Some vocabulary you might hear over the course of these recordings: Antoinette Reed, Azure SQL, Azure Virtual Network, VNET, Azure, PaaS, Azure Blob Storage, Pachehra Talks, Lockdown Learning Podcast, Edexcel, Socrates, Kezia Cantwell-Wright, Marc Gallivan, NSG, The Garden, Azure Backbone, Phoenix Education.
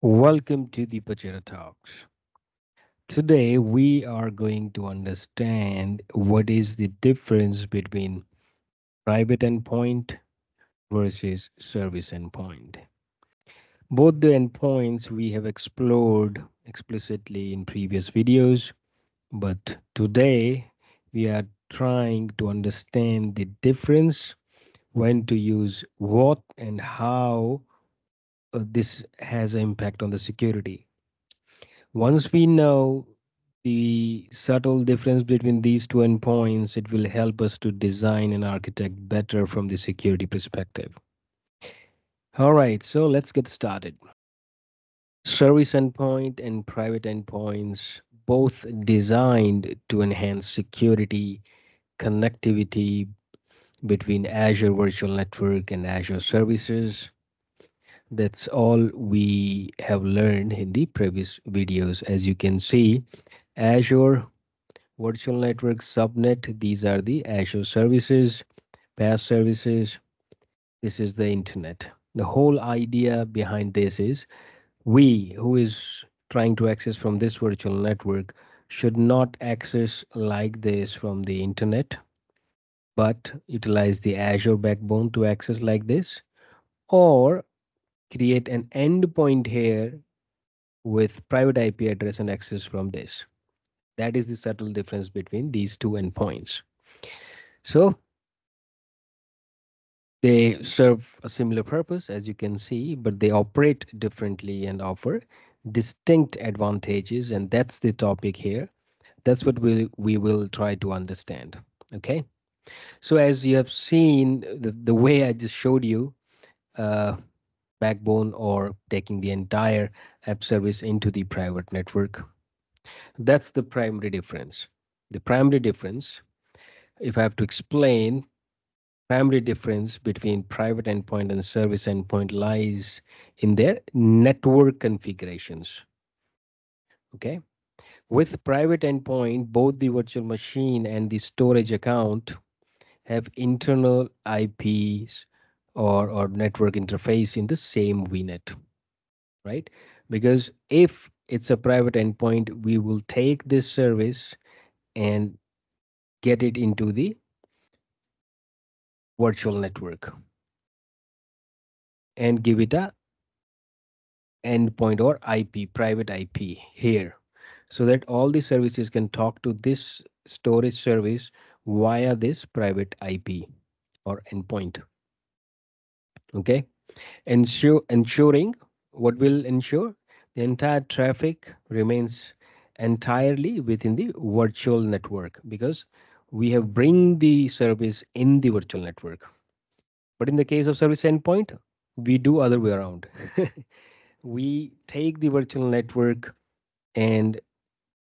Welcome to the Pachehra Talks. Today we are going to understand what is the difference between private endpoint versus service endpoint. Both the endpoints we have explored explicitly in previous videos, but today we are trying to understand the difference when to use what and how this has an impact on the security. Once we know the subtle difference between these two endpoints, it will help us to design and architect better from the security perspective. All right, so let's get started. Service endpoint and private endpoints, both designed to enhance security, connectivity between Azure Virtual Network and Azure services. That's all we have learned in the previous videos. As you can see, Azure Virtual Network subnet, these are the Azure services, PaaS services. This is the internet. The whole idea behind this is we who is trying to access from this virtual network should not access like this from the internet, but utilize the Azure backbone to access like this, or create an endpoint here with private IP address and access from this. That is the subtle difference between these two endpoints. So they serve a similar purpose, as you can see, but they operate differently and offer distinct advantages. And that's the topic here. That's what we will try to understand. Okay. So as you have seen, the way I just showed you, backbone or taking the entire app service into the private network. That's the primary difference. The primary difference, if I have to explain, primary difference between private endpoint and service endpoint lies in their network configurations. Okay. With private endpoint, both the virtual machine and the storage account have internal IPs or network interface in the same VNET, right? Because if it's a private endpoint, we will take this service and get it into the virtual network and give it a endpoint or IP, private IP here, so that all the services can talk to this storage service via this private IP or endpoint. Okay, ensuring what will ensure the entire traffic remains entirely within the virtual network, because we have bring the service in the virtual network. But in the case of service endpoint, we do other way around. We take the virtual network and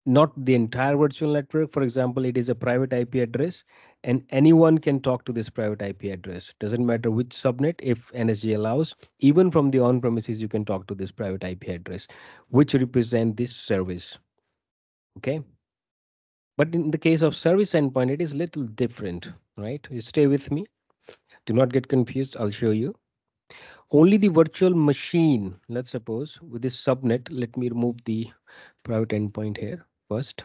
not the entire virtual network. For example, it is a private IP address and anyone can talk to this private IP address. Doesn't matter which subnet, if NSG allows, even from the on-premises, you can talk to this private IP address, which represent this service. Okay. But in the case of service endpoint, it is little different, right? You stay with me. Do not get confused. I'll show you. Only the virtual machine, let's suppose with this subnet, let me remove the private endpoint here first.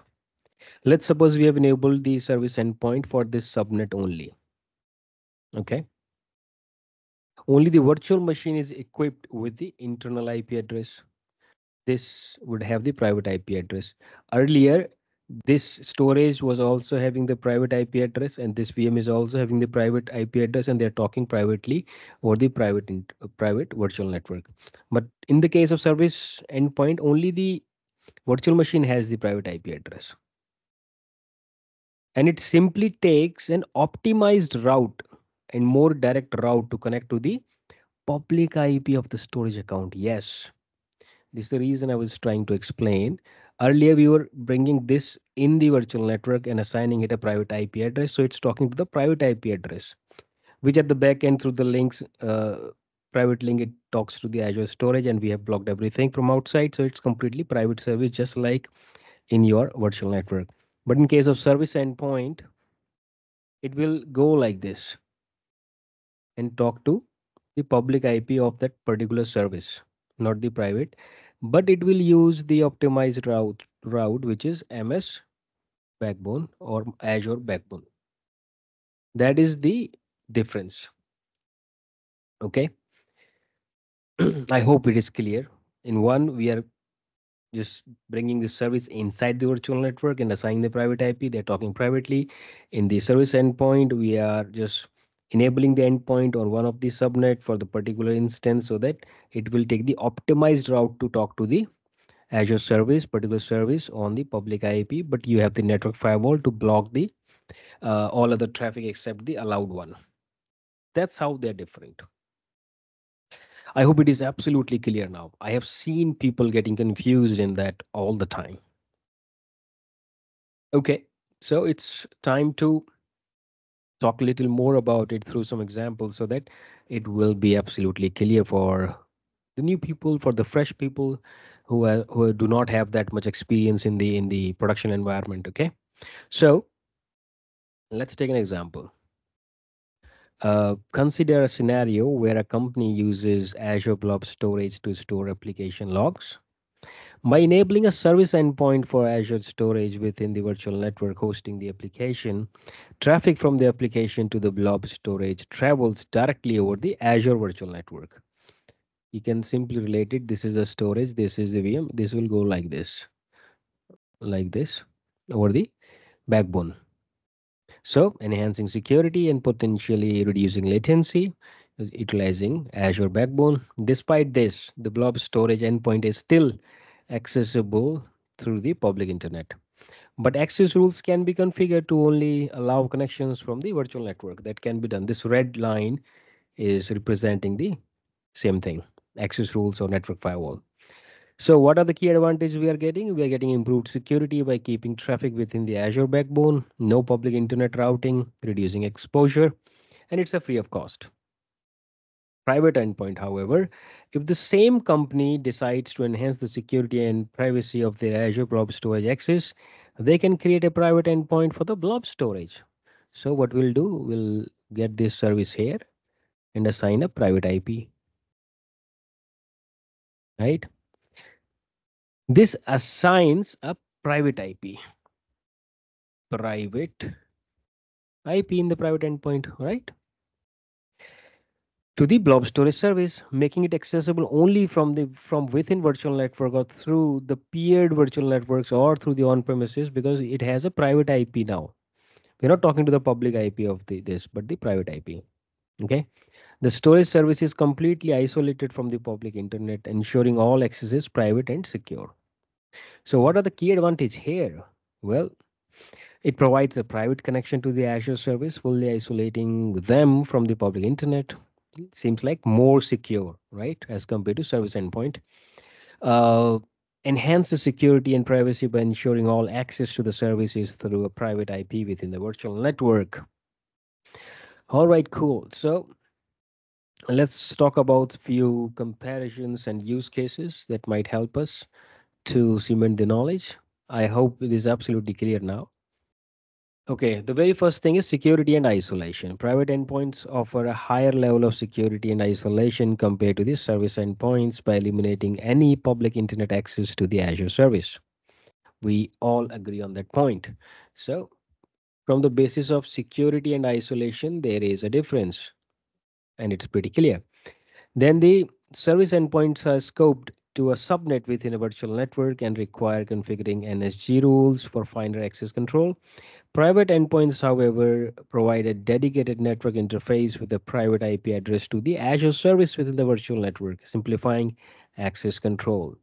Let's suppose we have enabled the service endpoint for this subnet only. Okay. Only the virtual machine is equipped with the internal IP address. This would have the private IP address. Earlier, this storage was also having the private IP address, and this VM is also having the private IP address, and they're talking privately over the private virtual network. But in the case of service endpoint, only the virtual machine has the private IP address. And it simply takes an optimized route and more direct route to connect to the public IP of the storage account. Yes, this is the reason I was trying to explain. Earlier, we were bringing this in the virtual network and assigning it a private IP address. So it's talking to the private IP address, which at the back end through the links, private link, it talks to the Azure storage, and we have blocked everything from outside. So it's completely private service, just like in your virtual network. But in case of service endpoint, it will go like this and talk to the public IP of that particular service, not the private. but it will use the optimized route, which is MS Backbone or Azure Backbone. That is the difference. Okay. I hope it is clear. In one, we are just bringing the service inside the virtual network and assigning the private IP. They're talking privately. In the service endpoint, we are just enabling the endpoint on one of the subnet for the particular instance so that it will take the optimized route to talk to the Azure service, particular service on the public IP, but you have the network firewall to block the all other traffic except the allowed one. That's how they're different. I hope it is absolutely clear now. I have seen people getting confused in that all the time. Okay, so it's time to talk a little more about it through some examples so that it will be absolutely clear for the new people, for the fresh people who do not have that much experience in the production environment. Okay, so let's take an example. Consider a scenario where a company uses Azure Blob Storage to store application logs. By enabling a service endpoint for Azure Storage within the virtual network hosting the application, traffic from the application to the Blob Storage travels directly over the Azure Virtual Network. You can simply relate it. This is the storage. This is the VM. This will go like this over the backbone. So enhancing security and potentially reducing latency is utilizing Azure Backbone. Despite this, the Blob Storage endpoint is still accessible through the public internet, but access rules can be configured to only allow connections from the virtual network. That can be done. This red line is representing the same thing, access rules or network firewall. So what are the key advantages we are getting? We are getting improved security by keeping traffic within the Azure Backbone, no public internet routing, reducing exposure, and it's a free of cost. Private endpoint, however, if the same company decides to enhance the security and privacy of their Azure Blob Storage access, they can create a private endpoint for the Blob Storage. So what we'll do, we'll get this service here and assign a private IP. Right? This assigns a private IP. Private IP in the private endpoint, right? To the Blob Storage service, making it accessible only from within virtual network or through the peered virtual networks or through the on-premises, because it has a private IP now. We're not talking to the public IP of this, but the private IP. Okay. The storage service is completely isolated from the public internet, ensuring all access is private and secure. So what are the key advantages here? Well, it provides a private connection to the Azure service, fully isolating them from the public internet. It seems like more secure, right, as compared to service endpoint. Enhances security and privacy by ensuring all access to the service is through a private IP within the virtual network. All right, cool. So let's talk about few comparisons and use cases that might help us to cement the knowledge. I hope it is absolutely clear now. Okay, the very first thing is security and isolation. Private endpoints offer a higher level of security and isolation compared to the service endpoints by eliminating any public internet access to the Azure service. We all agree on that point. So from the basis of security and isolation, there is a difference, and it's pretty clear. Then the service endpoints are scoped to a subnet within a virtual network and require configuring NSG rules for finer access control. Private endpoints, however, provide a dedicated network interface with a private IP address to the Azure service within the virtual network, simplifying access control.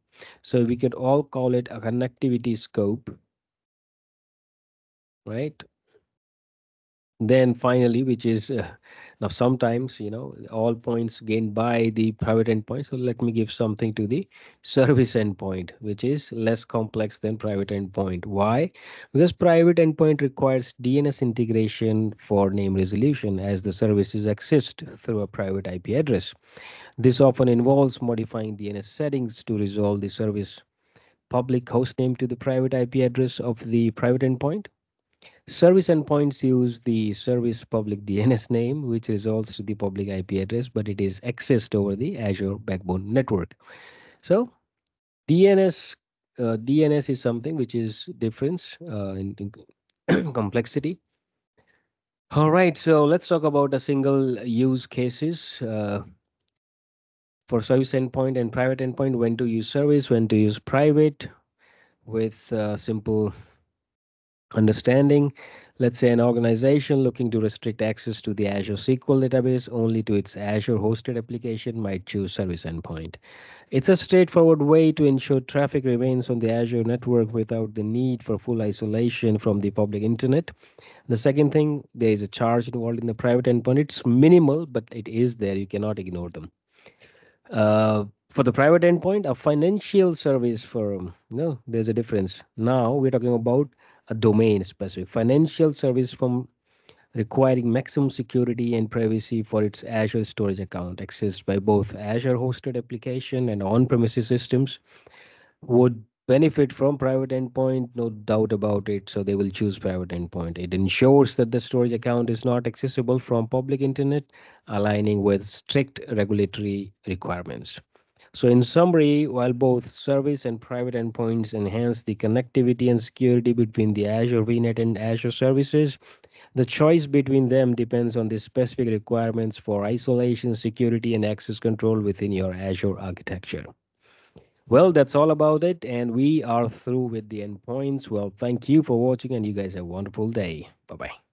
So we could all call it a connectivity scope, right? Then finally, which is now sometimes, you know, all points gained by the private endpoint. So let me give something to the service endpoint, which is less complex than private endpoint. Why? Because private endpoint requires DNS integration for name resolution as the services exist through a private IP address. This often involves modifying DNS settings to resolve the service public hostname to the private IP address of the private endpoint. Service endpoints use the service public DNS name, which resolves to the public IP address, but it is accessed over the Azure Backbone network. So DNS is something which is difference in complexity. All right, so let's talk about the single use cases for service endpoint and private endpoint, when to use service, when to use private, with simple understanding. Let's say an organization looking to restrict access to the Azure SQL database only to its Azure hosted application might choose service endpoint. It's a straightforward way to ensure traffic remains on the Azure network without the need for full isolation from the public internet. The second thing, there is a charge involved in the private endpoint. It's minimal, but it is there. You cannot ignore them. For the private endpoint, a financial service firm, no, there's a difference. Now we're talking about a domain specific financial service from requiring maximum security and privacy for its Azure storage account, accessed by both Azure hosted application and on-premises systems, would benefit from private endpoint, no doubt about it. So they will choose private endpoint. It ensures that the storage account is not accessible from public internet, aligning with strict regulatory requirements. So in summary, while both service and private endpoints enhance the connectivity and security between the Azure VNet and Azure services, the choice between them depends on the specific requirements for isolation, security, and access control within your Azure architecture. Well, that's all about it, and we are through with the endpoints. Well, thank you for watching, and you guys have a wonderful day. Bye-bye.